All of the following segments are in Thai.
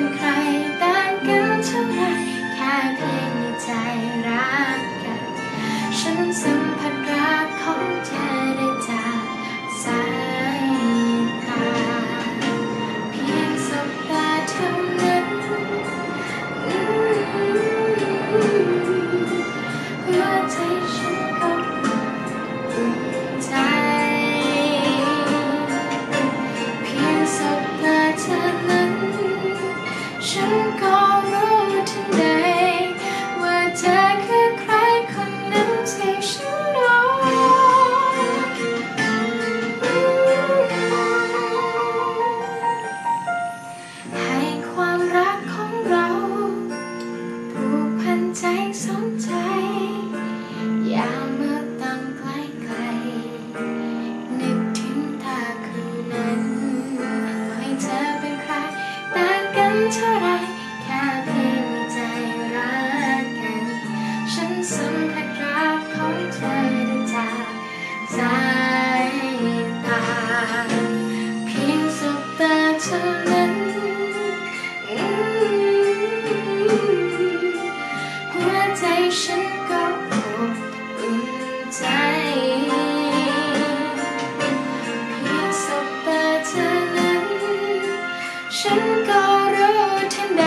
เป็นใครต่างกันเท่าไรแค่เพียงในใจรักกันฉันสัมผัสรักของเธอได้จากสายตาเพียงสบตาเท่านั้นหัวใจฉันก็อุ่นใจเพียงสบตาเท่านั้นฉันก็รู้ทันใดว่าเธอคือใครคนนั้นที่ฉันรอให้ความรักของเราผูกพันใจสนใจอย่าเมื่อต้องไกลไกลนึกถึงตาคืนนั้นให้เธอเป็นใครต่างกันเท่าไรแค่เพียงใจรักกันฉันสัมผัสรักของเธอได้จากสายตาเพียงสบตาเท่านั้นหัวใจฉันก็อุ่นใจเพียงสบตาเท่านั้นฉันก็รู้ทันใด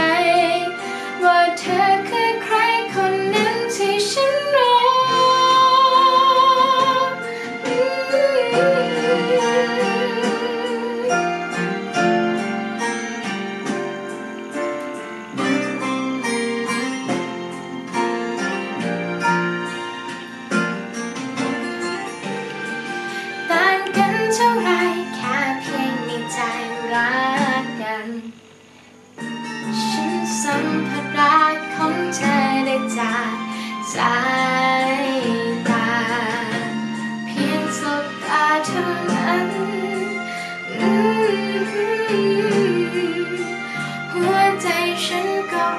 ว่าเธอคือใครคนนั้นที่ฉันรอต่างกันเท่าไรแค่เพียงในใจรักกันฉันสัมผัสรักของเธอได้จากสายตาเพียงสบตาเท่านั้นหัวใจฉันก็